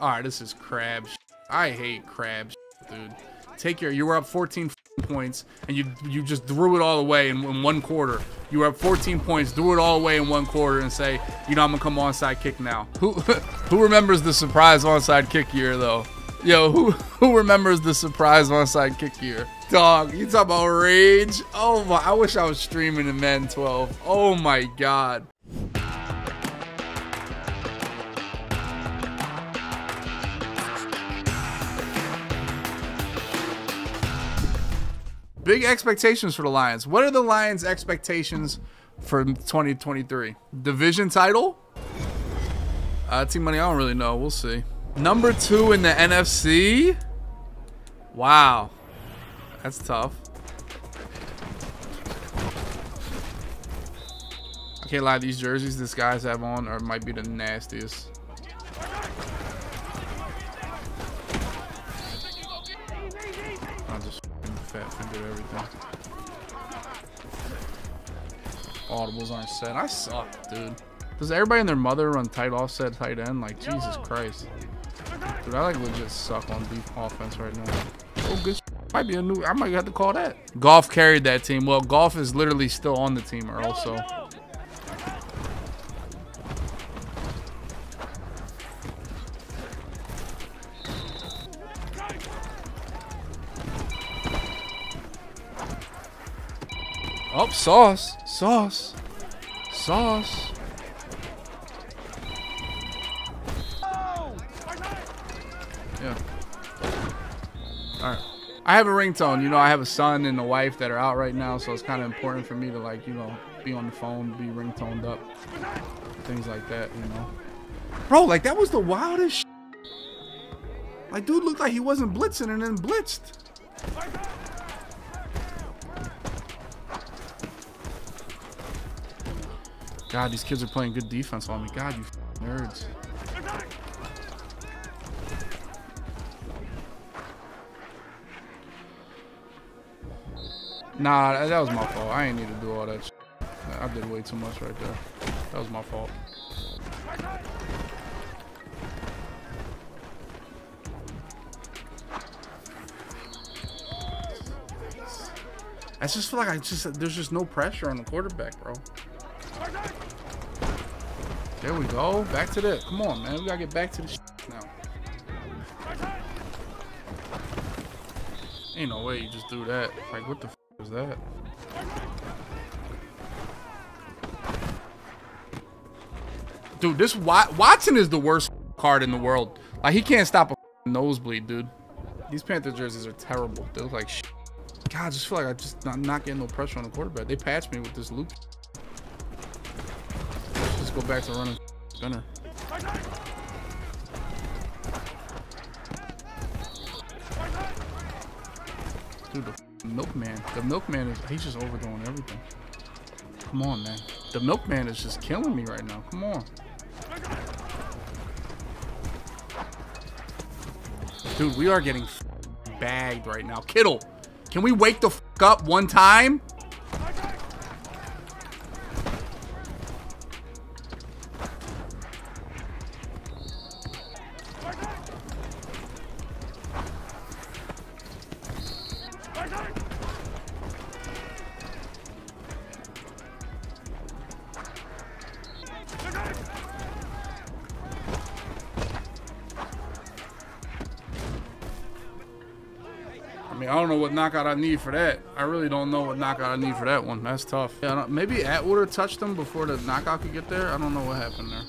Alright, this is crab shit. I hate crab shit, dude. Take care. You were up 14 points, and you just threw it all away in one quarter. You were up 14 points, threw it all away in one quarter, and say, you know, I'm gonna come onside kick now. Who remembers the surprise onside kick year, though? Yo, who remembers the surprise onside kick year? Dog, you talk about rage? Oh my, I wish I was streaming in Men 12. Oh my God. Big expectations for the Lions. What are the Lions' expectations for 2023? Division title? Team Money, I don't really know. We'll see. Number 2 in the NFC? Wow. That's tough. I can't lie. These jerseys these guys have on are might be the nastiest. Fat finger everything. Audibles aren't set. I suck, dude. Does everybody and their mother run tight offset tight end? Like, Jesus Christ. Dude, I like legit suck on deep offense right now. Oh, good shit. Might be a new, I might have to call that. Golf carried that team. Well, Golf is literally still on the team or also. Oh, Sauce, Sauce, Sauce. Yeah. All right. I have a ringtone. You know, I have a son and a wife that are out right now, so it's kind of important for me to, like, you know, be on the phone, be ringtoned up, things like that, you know. Bro, like, that was the wildest shit. Like, dude looked like he wasn't blitzing and then blitzed. God, these kids are playing good defense on me. God, you f***ing nerds. Nah, that was my fault. I ain't need to do all that shit. I did way too much right there. That was my fault. I just feel like there's just no pressure on the quarterback, bro. There we go. Back to that. Come on, man. We gotta get back to the shit now. Ain't no way you just do that. Like, what the f was that? Dude, this Watson is the worst card in the world. Like, he can't stop a nosebleed, dude. These Panther jerseys are terrible. They look like shit. God, I just feel like I just not getting no pressure on the quarterback. They patched me with this loop. Go back to running spinner. Dude, the Milkman. The Milkman is, he's just overdoing everything. Come on, man. The Milkman is just killing me right now. Come on. Dude, we are getting bagged right now. Kittle, can we wake the f up one time? I mean, I don't know what knockout I need for that. I really don't know what knockout I need for that one. That's tough. Yeah, maybe Atwater touched him before the knockout could get there. I don't know what happened there.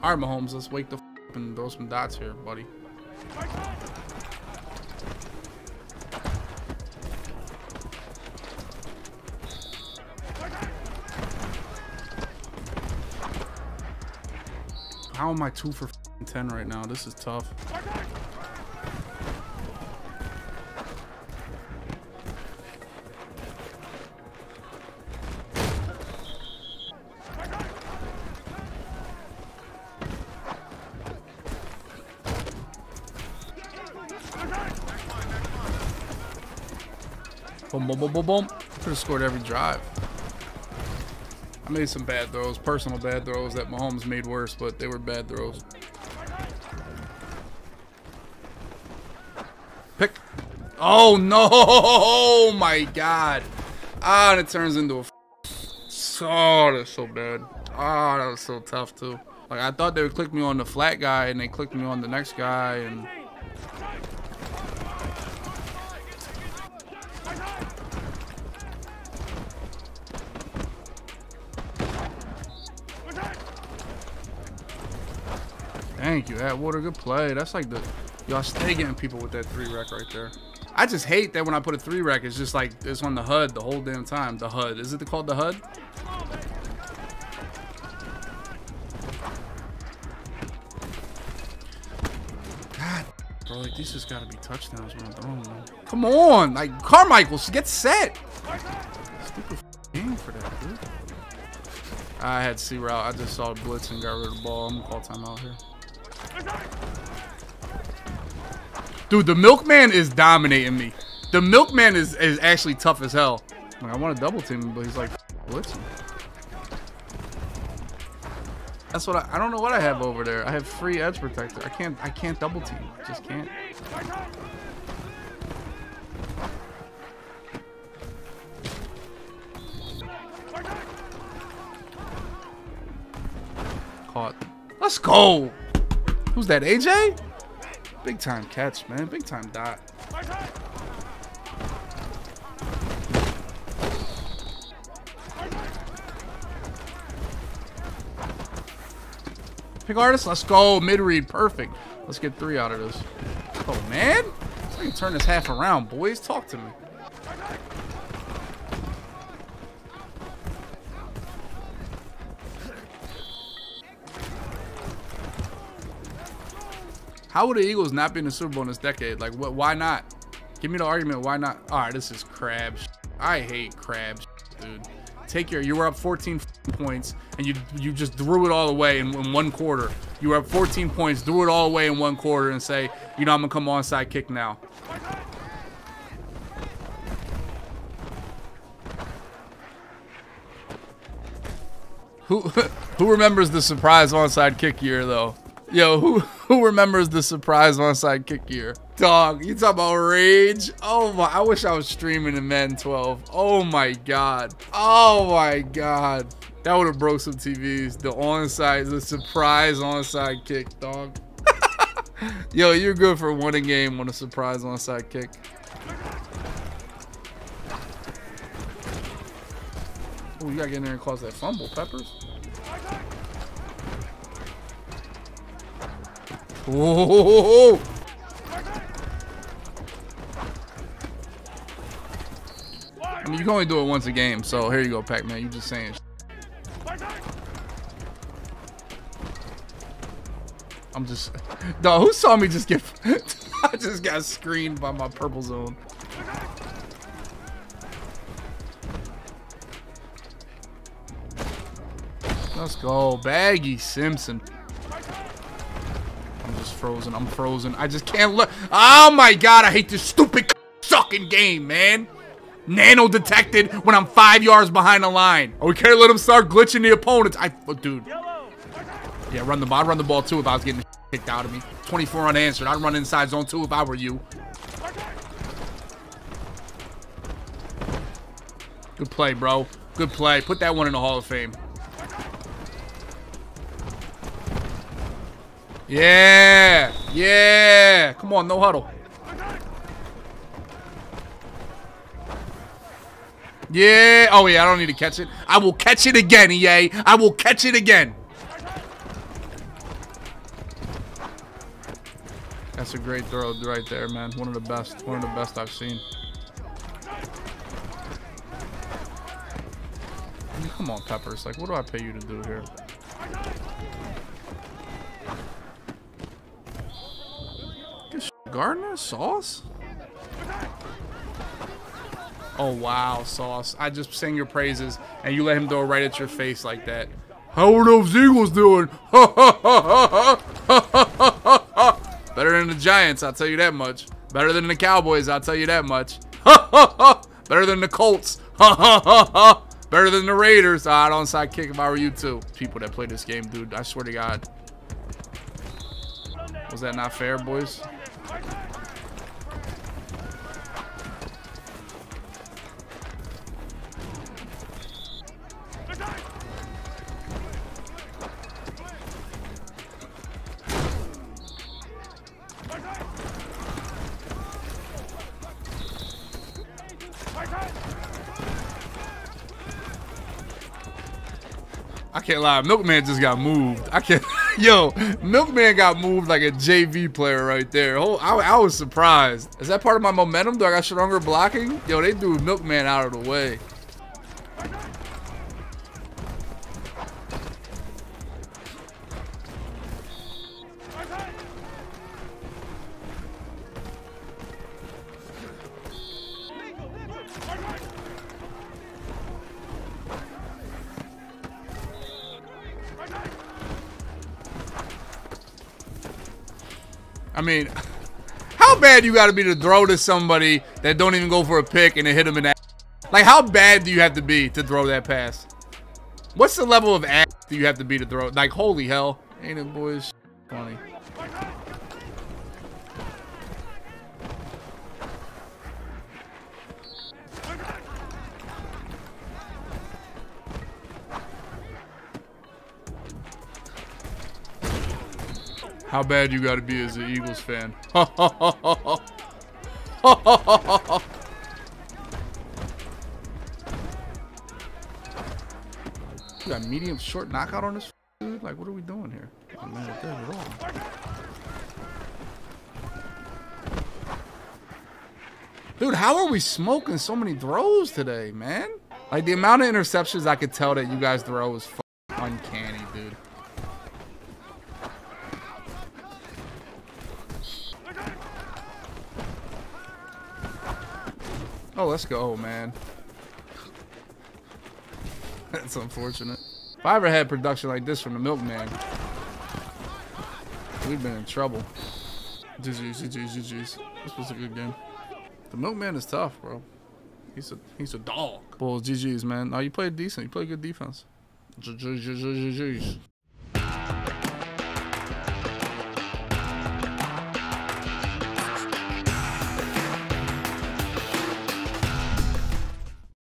All right, Mahomes, let's wake the f up and throw some dots here, buddy. How am I 2 for 10 right now? This is tough. Boom, boom, boom, boom, boom. Could have scored every drive. I made some bad throws, personal bad throws that Mahomes made worse, but they were bad throws. Pick. Oh no! Oh my god! Ah, and it turns into a. Oh, that's so bad. Ah, that was so tough too. Like I thought they would click me on the flat guy, and they clicked me on the next guy, and. Thank you, Atwater. Good play. That's like the... Y'all stay getting people with that 3-rec right there. I just hate that when I put a 3-rec, it's just like it's on the HUD the whole damn time. The HUD. Is it called the HUD? God, bro. Like, these just gotta be touchdowns when I'm throwing them. Come on. Like, Carmichael, get set. Stupid game for that, dude. I had C route. I just saw blitz and got rid of the ball. I'm gonna call timeout here. Dude, the Milkman is dominating me. The Milkman is actually tough as hell. Like, I want to double team him, but he's like, blitz. That's what I don't know what I have over there. I have free edge protector. I can't double team. I just can't. Caught. Let's go. Who's that, AJ? Big time catch, man. Big time dot. Pick artist, let's go. Mid read, perfect. Let's get 3 out of this. Oh man, I can turn this half around, boys. Talk to me. How would the Eagles not be in the Super Bowl in this decade? Like, what? Why not? Give me the argument. Why not? All right, this is crab. I hate crab, dude. Take your. You were up 14 points, and you just threw it all away in one quarter. You were up 14 points, threw it all away in one quarter, and say, you know, I'm gonna come onside kick now. Who remembers the surprise onside kick year though? Yo, who remembers the surprise onside kick year? Dog, you talk about rage? Oh my, I wish I was streaming in Madden 12. Oh my god. Oh my god. That would have broke some TVs. The surprise onside kick, dog. Yo, you're good for winning a game on a surprise onside kick. Oh, you gotta get in there and cause that fumble, Peppers. Oh! I mean, you can only do it once a game, so here you go, Pac-Man. You just saying. I'm just. No, who saw me just get? I just got screened by my purple zone. Let's go, Baggy Simpson. Frozen. I'm frozen. I just can't look. Oh my god, I hate this stupid sucking game, man. Nano detected when I'm 5 yards behind the line. Oh, we can't let him start glitching the opponents. Dude. Yeah, run the ball. I'd run the ball too if I was getting kicked out of me. 24 unanswered. I'd run inside zone 2 if I were you. Good play, bro. Good play. Put that one in the Hall of Fame. Yeah, yeah. Come on, no huddle. Yeah. Oh, yeah, I don't need to catch it. I will catch it again, EA. I will catch it again. That's a great throw right there, man. One of the best. One of the best I've seen. I mean, come on, Peppers. Like, what do I pay you to do here? Gardner? Sauce? Oh, wow, Sauce. I just sang your praises, and you let him throw right at your face like that. How are those Eagles doing? Better than the Giants, I'll tell you that much. Better than the Cowboys, I'll tell you that much. Better than the Colts. Better than the Raiders. I'd onside kick if I were you, too. People that play this game, dude, I swear to God. Was that not fair, boys? can't lie. Milkman just got moved. I can't. Yo, Milkman got moved like a JV player right there. I was surprised. Is that part of my momentum? Do I got stronger blocking? Yo, they threw Milkman out of the way. I mean, how bad you got to be to throw to somebody that don't even go for a pick and then hit them in the ass? Like, how bad do you have to be to throw that pass? What's the level of ass do you have to be to throw? Like, holy hell. Ain't it, boys? Funny. How bad you gotta be as an Eagles fan? You got medium short knockout on this dude? Like, what are we doing here? I'm not at that at all. Dude, how are we smoking so many throws today, man? Like, the amount of interceptions I could tell that you guys throw is uncanny, dude. Oh, let's go, man. That's unfortunate. If I ever had production like this from the Milkman, we've been in trouble. GG's. This was a good game. The Milkman is tough, bro. He's a dog. Well, GG's, man. No, you played decent. You played good defense. GG's.